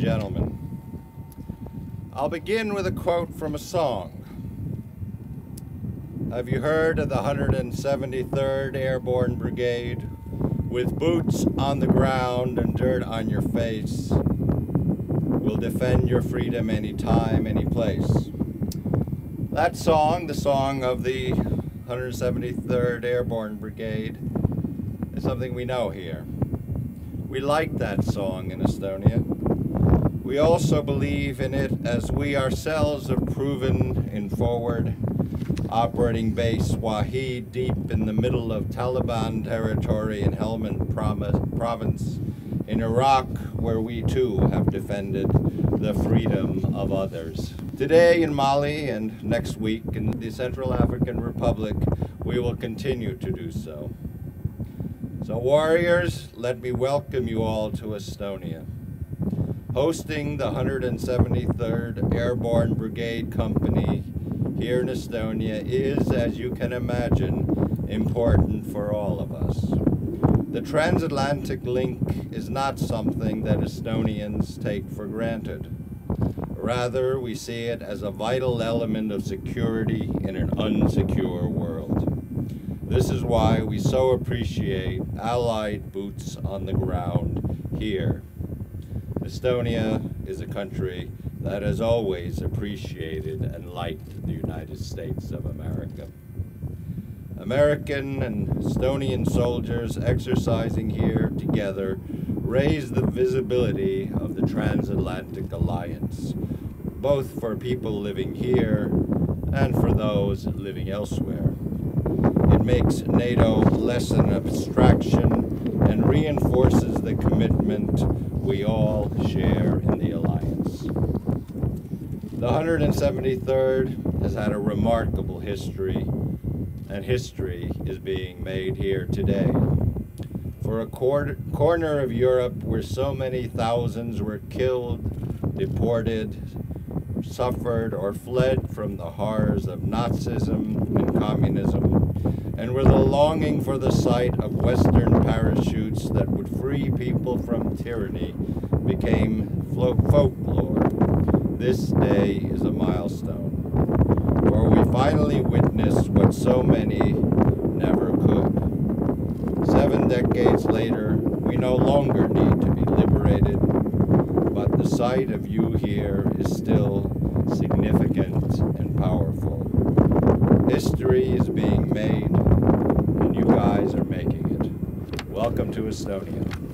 and gentlemen. I'll begin with a quote from a song. Have you heard of the 173rd Airborne Brigade? With boots on the ground and dirt on your face, we'll defend your freedom any time, any place. That song, the song of the 173rd Airborne Brigade, is something we know here. We like that song in Estonia. We also believe in it, as we ourselves have proven in forward operating base Wahid, deep in the middle of Taliban territory in Helmand province in Iraq, where we too have defended the freedom of others. Today in Mali and next week in the Central African Republic, we will continue to do so. So warriors, let me welcome you all to Estonia. Hosting the 173rd Airborne Brigade Company here in Estonia is, as you can imagine, important for all of us. The transatlantic link is not something that Estonians take for granted. Rather, we see it as a vital element of security in an unsecure world. This is why we so appreciate Allied boots on the ground here. Estonia is a country that has always appreciated and liked the United States of America. American and Estonian soldiers exercising here together raise the visibility of the transatlantic alliance, both for people living here and for those living elsewhere. It makes NATO less an abstraction and reinforces the commitment we all share in the alliance. The 173rd has had a remarkable history, and history is being made here today. For a corner of Europe where so many thousands were killed, deported, suffered, or fled from the horrors of Nazism and communism, and with a longing for the sight of Western parachutes that would free people from tyranny, became folklore. This day is a milestone, where we finally witness what so many never could. 7 decades later, we no longer need to be liberated, but the sight of you here is still significant and powerful. History is being made, and you guys are making it. Welcome to Estonia.